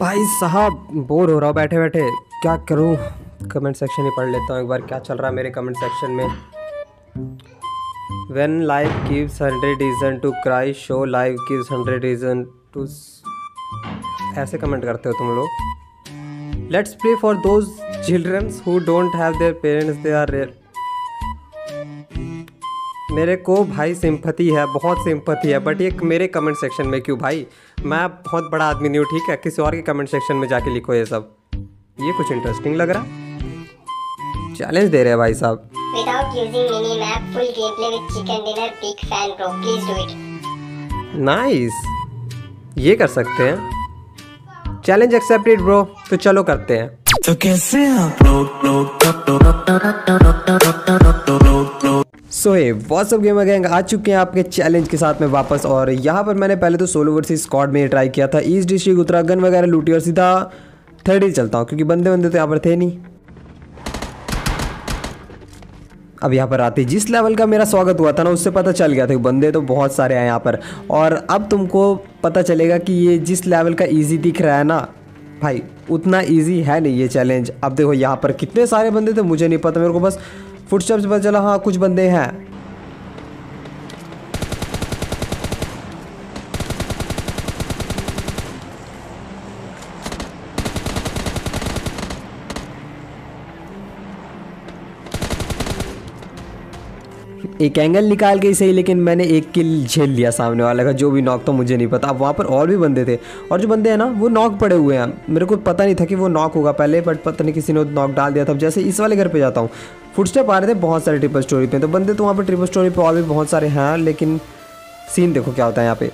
भाई साहब बोर हो रहा हूँ बैठे बैठे, क्या करूँ। कमेंट सेक्शन ही पढ़ लेता हूँ एक बार क्या चल रहा है मेरे कमेंट सेक्शन में। When life gives 100 reason to cry show life gives 100 reason to, ऐसे कमेंट करते हो तुम लोग। Let's play for those childrens who don't have their parents, they are rare. मेरे को भाई सिंपैथी है, बहुत सिंपैथी है, बट ये मेरे कमेंट सेक्शन में क्यों भाई। मैं बहुत बड़ा आदमी नहीं हूँ, ठीक है, किसी और के कमेंट सेक्शन में जाके लिखो ये सब। ये कुछ इंटरेस्टिंग लग रहा, चैलेंज दे रहे हैं भाई साहब। Without using mini map full game play with chicken dinner, big fan bro, please do it. Nice, ये कर सकते हैं, चैलेंज एक्सेप्टेड ब्रो। तो चलो करते हैं। तो कैसे so hey what's up gamer gang, आ चुके हैं आपके चैलेंज के साथ में वापस। और यहाँ पर मैंने पहले तो सोलो वर्सेस स्क्वाड में ट्राई किया था, ईस्ट डिस्ट्रिक्ट उत्तराखंड वगैरह लूटी और सीधा थर्ड ही चलता हूँ क्योंकि बंदे बंदे तो यहाँ पर थे नहीं। अब यहाँ पर आते जिस लेवल का मेरा स्वागत हुआ था ना, उससे पता चल गया था कि बंदे तो बहुत सारे हैं यहाँ पर। और अब तुमको पता चलेगा कि ये जिस लेवल का ईजी दिख रहा है ना भाई, उतना ईजी है नहीं ये चैलेंज। अब देखो यहाँ पर कितने सारे बंदे थे, मुझे नहीं पता, मेरे को बस फुटस्टेप्स पता चला, हाँ कुछ बंदे हैं। एक एंगल निकाल के ही सही, लेकिन मैंने एक किल झेल लिया सामने वाले का, जो भी नॉक तो मुझे नहीं पता। अब वहाँ पर और भी बंदे थे, और जो बंदे हैं ना वो नॉक पड़े हुए हैं। मेरे को पता नहीं था कि वो नॉक होगा पहले, बट पता नहीं किसी ने नॉक डाल दिया था। जैसे इस वाले घर पे जाता हूँ, फुटस्टेप आ रहे थे बहुत सारे ट्रिपल स्टोरी पे, तो बंदे तो वहाँ पर ट्रिपल स्टोरी पे और भी बहुत सारे हैं। लेकिन सीन देखो क्या होता है यहाँ पे।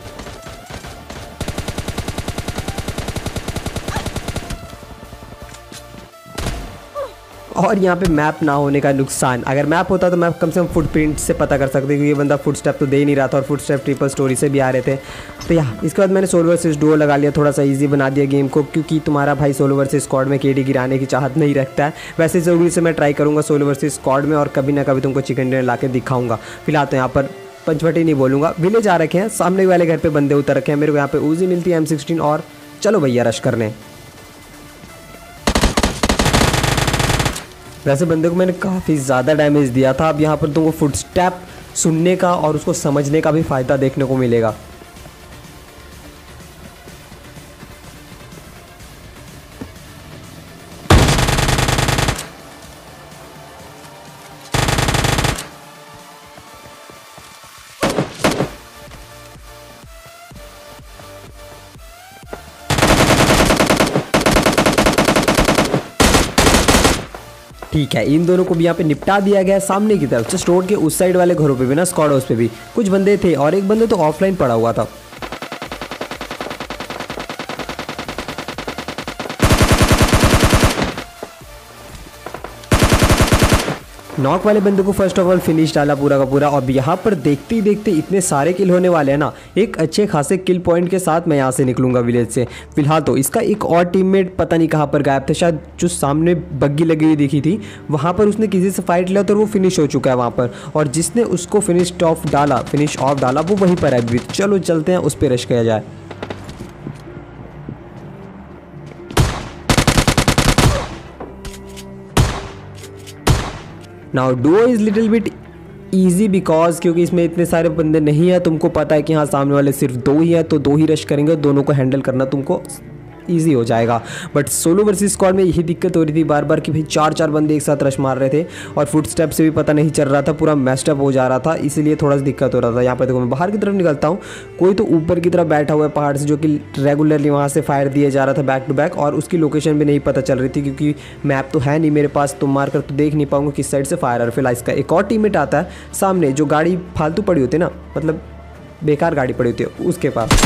और यहाँ पे मैप ना होने का नुकसान, अगर मैप होता तो मैप कम से कम फुटप्रिंट से पता कर सकते, क्योंकि ये बंदा फुटस्टेप तो दे ही नहीं रहा था, और फुटस्टेप ट्रिपल स्टोरी से भी आ रहे थे। तो यहाँ इसके बाद मैंने सोलो वर्सेस डुओ लगा लिया, थोड़ा सा इजी बना दिया गेम को, क्योंकि तुम्हारा भाई सोलो वर्सेस स्क्वाड में केडी गिराने की चाहत नहीं रखता है। वैसे ज़रूरी से मैं ट्राई करूँगा सोलो वर्सेस स्क्वाड में, और कभी ना कभी तुमको चिकन डिनर ला के दिखाऊँगा। फिलहाल तो यहाँ पर पंचवटी नहीं बोलूँगा, विलेज आ रखे हैं, सामने वाले घर पर बंदे उतर रखे हैं। मेरे को यहाँ पर ऊजी मिलती है M16, और चलो भैया रश करने। वैसे बंदे को मैंने काफ़ी ज़्यादा डैमेज दिया था। अब यहाँ पर तुमको फुटस्टेप सुनने का और उसको समझने का भी फ़ायदा देखने को मिलेगा। ठीक है, इन दोनों को भी यहाँ पे निपटा दिया गया है। सामने की तरफ जस्ट रोड के उस साइड वाले घरों पे भी ना, स्क्वाड हाउस पे भी कुछ बंदे थे, और एक बंदे तो ऑफलाइन पड़ा हुआ था। नॉक वाले बंदे को फर्स्ट ऑफ ऑल फिनिश डाला पूरा का पूरा। और यहाँ पर देखते ही देखते इतने सारे किल होने वाले हैं ना, एक अच्छे खासे किल पॉइंट के साथ मैं यहाँ से निकलूँगा विलेज से। फिलहाल तो इसका एक और टीममेट पता नहीं कहाँ पर गायब था, शायद जो सामने बग्गी लगी हुई दिखी थी वहाँ पर उसने किसी से फाइट लिया, तो वो फिनिश हो चुका है वहाँ पर। और जिसने उसको फिनिश ऑफ डाला वो वहीं पर है अभी। चलो चलते हैं उस पर रश किया जाए। Now duo is little bit easy because, क्योंकि इसमें इतने सारे बंदे नहीं है, तुमको पता है कि हाँ सामने वाले सिर्फ दो ही हैं, तो दो ही रश करेंगे, दोनों को हैंडल करना तुमको ईजी हो जाएगा। बट सोलो वर्सेस स्क्वाड में यही दिक्कत हो रही थी बार बार कि भाई चार बंदे एक साथ रश मार रहे थे, और फुटस्टेप से भी पता नहीं चल रहा था, पूरा मैस्टअप हो जा रहा था, इसीलिए थोड़ा सा दिक्कत हो रहा था। यहाँ पर देखो मैं बाहर की तरफ निकलता हूँ, कोई तो ऊपर की तरफ बैठा हुआ है पहाड़ से, जो कि रेगुलरली वहाँ से फायर दिया जा रहा था बैक टू बैक, और उसकी लोकेशन भी नहीं पता चल रही थी क्योंकि मैप तो है नहीं मेरे पास, तो मार कर तो देख नहीं पाऊँगा किस साइड से फायर। और फिलहाल इसका एक और टीममेट आता है सामने, जो गाड़ी फालतू पड़ी होती है ना, मतलब बेकार गाड़ी पड़ी होती है उसके पास।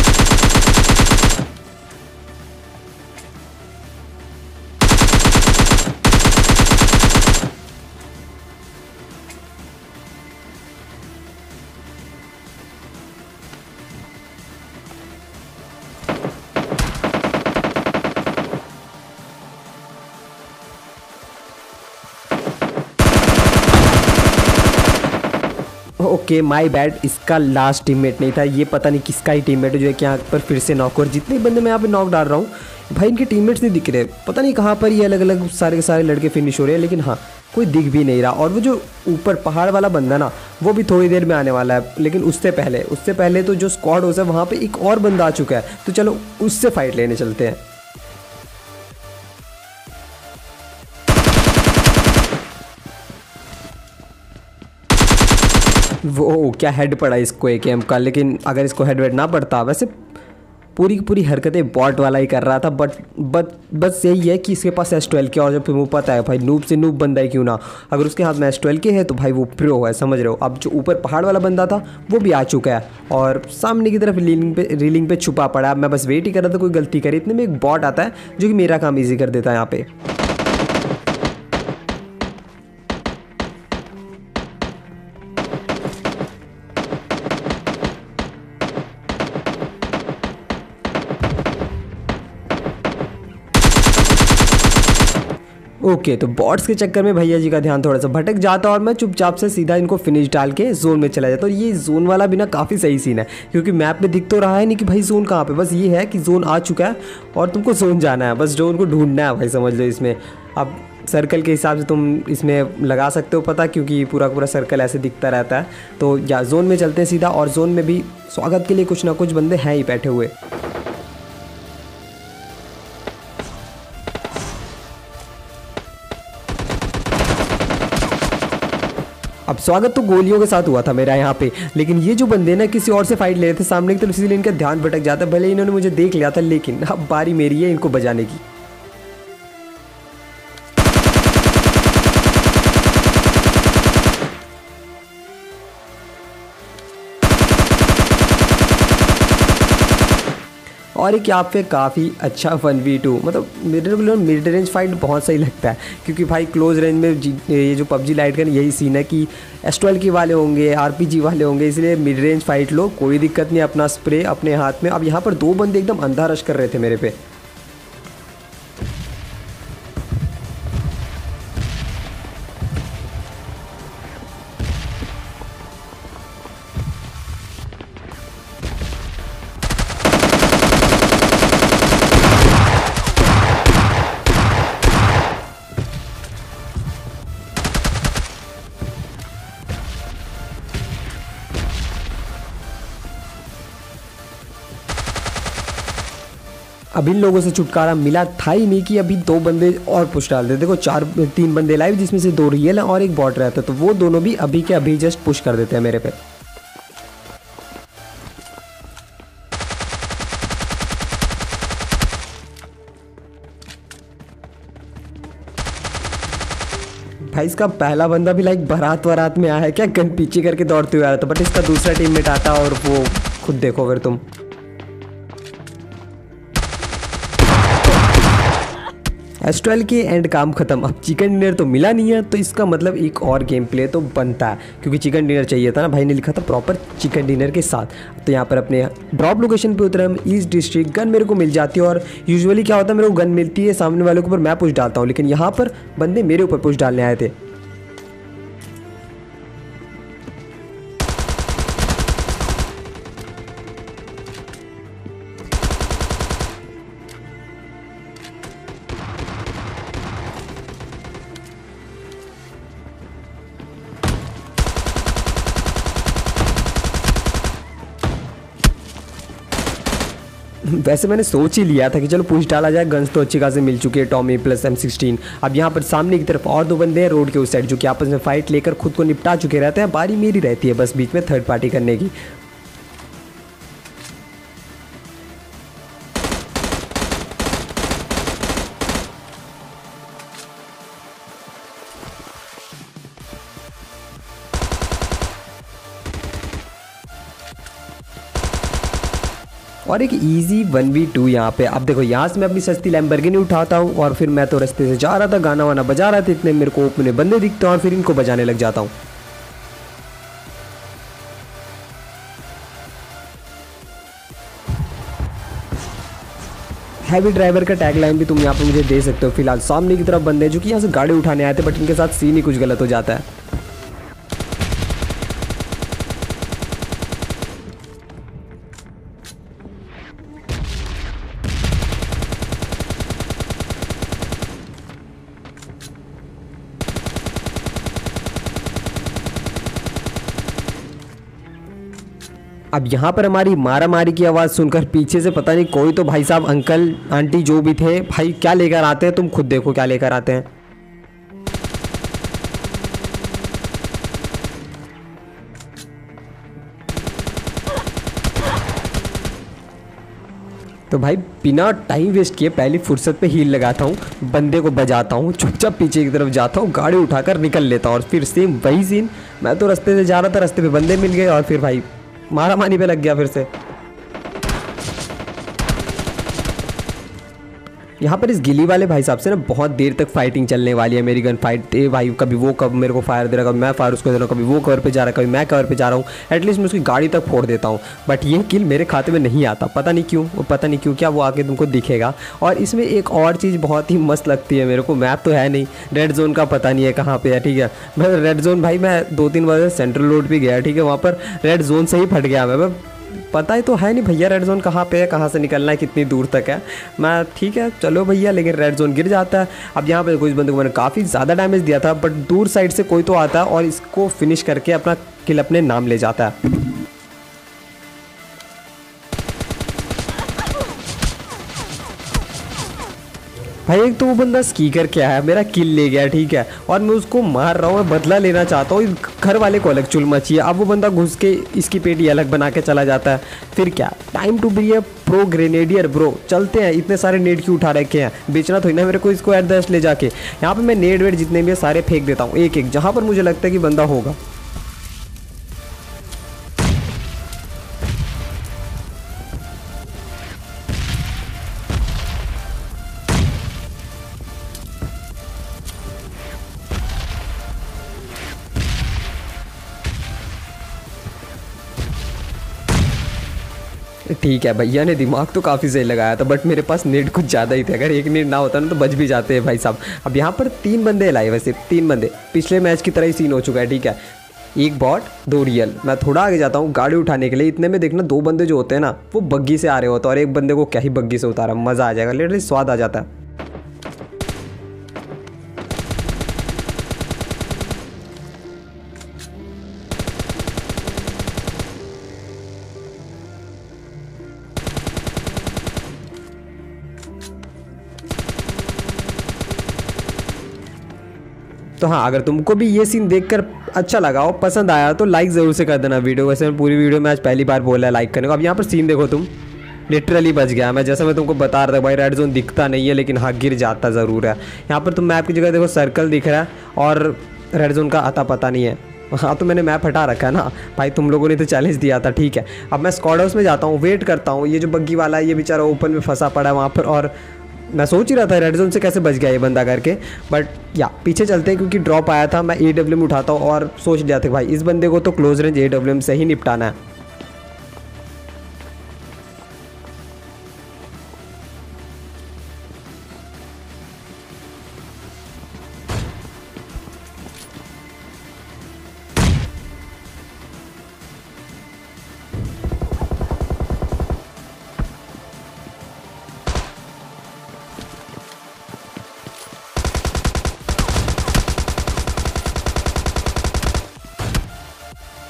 ओके माय बैड, इसका लास्ट टीममेट नहीं था, ये पता नहीं किसका ही टीममेट है जो है कि यहाँ पर फिर से नॉक हुआ। जितने बंदे मैं यहाँ पे नॉक डाल रहा हूँ भाई, इनके टीममेट्स नहीं दिख रहे, पता नहीं कहाँ पर ये अलग अलग सारे के सारे लड़के फिनिश हो रहे हैं, लेकिन हाँ कोई दिख भी नहीं रहा। और वो जो ऊपर पहाड़ वाला बंदा ना, वो भी थोड़ी देर में आने वाला है, लेकिन उससे पहले तो जो स्क्वाड हो है वहाँ पर एक और बंदा आ चुका है, तो चलो उससे फाइट लेने चलते हैं। वो क्या हेड पड़ा इसको एकेएम का, लेकिन अगर इसको हेड ना पड़ता, वैसे पूरी की पूरी हरकतें बॉट वाला ही कर रहा था, बट बस यही है कि इसके पास S12 के, और जब तुम्हें पता है भाई नूब से नूब बंदा है क्यों ना, अगर उसके हाथ में S12 के है तो भाई वो प्रो है, समझ रहे हो। अब जो ऊपर पहाड़ वाला बंदा था वो भी आ चुका है और सामने की तरफ रीलिंग पे छुपा पड़ा। मैं बस वेट ही कर रहा था कोई गलती करे, इतने में एक बॉट आता है जो कि मेरा काम ईजी कर देता है यहाँ पर। ओके तो बॉट्स के चक्कर में भैया जी का ध्यान थोड़ा सा भटक जाता और मैं चुपचाप से सीधा इनको फिनिश डाल के जोन में चला जाता। और ये जोन वाला भी ना काफ़ी सही सीन है, क्योंकि मैप में दिख तो रहा है नहीं कि भाई जोन कहाँ पे, बस ये है कि जोन आ चुका है और तुमको जोन जाना है, बस जोन को ढूंढना है भाई, समझ लो। इसमें अब सर्कल के हिसाब से तुम इसमें लगा सकते हो पता, क्योंकि पूरा सर्कल ऐसे दिखता रहता है। तो या जोन में चलते हैं सीधा, और जोन में भी स्वागत के लिए कुछ ना कुछ बंदे हैं ही बैठे हुए। अब स्वागत तो गोलियों के साथ हुआ था मेरा यहाँ पे, लेकिन ये जो बंदे ना किसी और से फाइट ले रहे थे सामने की तरफ, इसीलिए इनका ध्यान भटक जाता है। भले इन्होंने मुझे देख लिया था, लेकिन अब बारी मेरी है इनको बजाने की। और एक यहाँ पे काफ़ी अच्छा 1v2, मतलब मिड रेंज फाइट बहुत सही लगता है, क्योंकि भाई क्लोज रेंज में ये जो PUBG लाइट का यही सीन है कि S12 के वाले होंगे, RPG वाले होंगे, इसलिए मिड रेंज फाइट लो, कोई दिक्कत नहीं, अपना स्प्रे अपने हाथ में। अब यहाँ पर दो बंदे एकदम अंधा रश कर रहे थे मेरे पे, अब इन लोगों से छुटकारा मिला था ही नहीं कि अभी दो बंदे और पुश डाल देते। देखो तीन बंदे लाइव, जिसमें से दो रियल हैं और एक बॉट रहता है, तो वो दोनों भी अभी के अभी जस्ट पुश कर देते हैं मेरे पे। भाई इसका पहला बंदा भी लाइक बारात में आया है क्या, गन पीछे करके दौड़ते हुए आ रहा था, बट इसका दूसरा टीममेट आता और वो खुद देखो फिर तुम। S12 के एंड काम खत्म। अब चिकन डिनर तो मिला नहीं है, तो इसका मतलब एक और गेम प्ले तो बनता है, क्योंकि चिकन डिनर चाहिए था ना, भाई ने लिखा था प्रॉपर चिकन डिनर के साथ। तो यहाँ पर अपने ड्रॉप लोकेशन पे उतरे हम, ईस्ट डिस्ट्रिक्ट, गन मेरे को मिल जाती है। और यूजुअली क्या होता है, मेरे को गन मिलती है, सामने वालों के ऊपर मैं पुश डालता हूँ, लेकिन यहाँ पर बंदे मेरे ऊपर पुश डालने आए थे। वैसे मैंने सोच ही लिया था कि चलो पुश डाला जाए, गन्स तो अच्छी खासी मिल चुकी है, टॉमी प्लस M16। अब यहाँ पर सामने की तरफ और दो बंदे हैं रोड के उस साइड, जो कि आपस में फाइट लेकर खुद को निपटा चुके रहते हैं। बारी मेरी रहती है बस बीच में थर्ड पार्टी करने की। और एक इजी 1v2 यहाँ पे। अब देखो यहाँ से मैं अपनी सस्ती लैम्बोर्गिनी उठाता हूँ, और फिर मैं तो रास्ते से जा रहा था, गाना वाना बजा रहा था, इतने मेरे को अपने बंदे दिखते हैं और फिर इनको बजाने लग जाता हूँ। हैवी ड्राइवर का टैगलाइन भी तुम यहाँ पे मुझे दे सकते हो। फिलहाल सामने की तरफ बंदे जो कि यहाँ से गाड़ी उठाने आए थे, बट इनके साथ सीन ही कुछ गलत हो जाता है। अब यहाँ पर हमारी मारा मारी की आवाज़ सुनकर पीछे से पता नहीं कोई तो भाई साहब अंकल आंटी जो भी थे, भाई क्या लेकर आते हैं, तुम खुद देखो क्या लेकर आते हैं। तो भाई बिना टाइम वेस्ट किए पहली फुर्सत पे हील लगाता हूँ, बंदे को बजाता हूँ, चुपचाप पीछे की तरफ जाता हूँ, गाड़ी उठाकर निकल लेता हूँ और फिर सेम वही सीन। मैं तो रास्ते से जा रहा था, रास्ते पे बंदे मिल गए और फिर भाई मारा मारी पे लग गया फिर से। यहाँ पर इस गिली वाले भाई साहब से ना बहुत देर तक फाइटिंग चलने वाली है मेरी, गन फाइट। ए भाई कभी वो कब मेरे को फायर दे रहा, कभी मैं फायर उसको दे रहा हूँ, कभी वो कवर पे जा रहा है, कभी मैं कवर पे जा रहा हूँ। एटलीस्ट मैं उसकी गाड़ी तक फोड़ देता हूँ, बट ये किल मेरे खाते में नहीं आता, पता नहीं क्यों। वो पता नहीं क्यों क्या वो आके तुमको दिखेगा। और इसमें एक और चीज़ बहुत ही मस्त लगती है मेरे को, मैप तो है नहीं, रेड जोन का पता नहीं है कहाँ पर है, ठीक है। मैं रेड जोन भाई मैं 2-3 बार सेंट्रल रोड पर गया, ठीक है, वहाँ पर रेड जोन से ही फट गया मैं। पता ही तो है नहीं भैया रेड जोन कहाँ पे है, कहाँ से निकलना है, कितनी दूर तक है। मैं ठीक है चलो भैया, लेकिन रेड जोन गिर जाता है। अब यहाँ पे कुछ बंदे को मैंने काफ़ी ज़्यादा डैमेज दिया था, बट दूर साइड से कोई तो आता है और इसको फिनिश करके अपना किल अपने नाम ले जाता है। भाई एक तो वो बंदा स्की करके आया, मेरा किल ले गया, ठीक है, और मैं उसको मार रहा हूँ, मैं बदला लेना चाहता हूँ। घर वाले को अलग चुल मची है। अब वो बंदा घुस के इसकी पेटी अलग बना के चला जाता है। फिर क्या, time to be a pro grenadier bro, चलते हैं। इतने सारे नेट क्यों उठा रखे हैं, बेचना थोड़ी ना मेरे को इसको एड्रेस ले जाके। यहाँ पर मैं नेट वेट जितने भी है सारे फेंक देता हूँ एक एक, जहाँ पर मुझे लगता है कि बंदा होगा। ठीक है भैया ने दिमाग तो काफ़ी सही लगाया था, बट मेरे पास नेट कुछ ज़्यादा ही थे, अगर एक नेट ना होता ना तो बच भी जाते हैं भाई साहब। अब यहाँ पर 3 बंदे लाए, वैसे 3 बंदे, पिछले मैच की तरह ही सीन हो चुका है, ठीक है। एक बॉट 2 रियल। मैं थोड़ा आगे जाता हूँ गाड़ी उठाने के लिए। इतने में देखना 2 बंदे जो होते हैं ना वो बग्गी से आ रहे होते हैं, और एक बंदे को क्या ही बग्गी से उतारा, मज़ा आ जाएगा, लिटरली स्वाद आ जाता है। तो हाँ, अगर तुमको भी ये सीन देखकर अच्छा लगा हो, पसंद आया तो लाइक ज़रूर से कर देना वीडियो। वैसे मैं पूरी वीडियो में आज पहली बार बोला है लाइक करने को। अब यहाँ पर सीन देखो तुम, लिटरली बच गया मैं, जैसा मैं तुमको बता रहा था भाई रेड जोन दिखता नहीं है, लेकिन हाँ गिर जाता ज़रूर है। यहाँ पर तुम मैप की जगह देखो सर्कल दिख रहा है और रेड जोन का आता पता नहीं है। हाँ तो मैंने मैप हटा रखा है ना भाई, तुम लोगों ने तो चैलेंज दिया था, ठीक है। अब मैं स्क्वाड हाउस में जाता हूँ, वेट करता हूँ। ये जो बग्गी वाला है ये बेचारा ओपन में फंसा पड़ा है वहाँ पर, और मैं सोच ही रहा था रेड जोन से कैसे बच गया ये बंदा करके, बट या पीछे चलते हैं क्योंकि ड्रॉप आया था। मैं AWM उठाता हूँ और सोच लिया था भाई इस बंदे को तो क्लोज रेंज AWM से ही निपटाना है।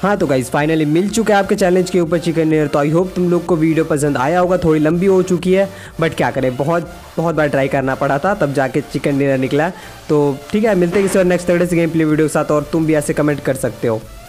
हाँ तो गाइज फाइनली मिल चुका है आपके चैलेंज के ऊपर चिकन डिनर। तो आई होप तुम लोग को वीडियो पसंद आया होगा। थोड़ी लंबी हो चुकी है बट क्या करें, बहुत बार ट्राई करना पड़ा था तब जाके चिकन डिनर निकला। तो ठीक है, मिलते हैं किसी और नेक्स्ट थर्सडे से गेम प्ले वीडियो के साथ, और तुम भी ऐसे कमेंट कर सकते हो।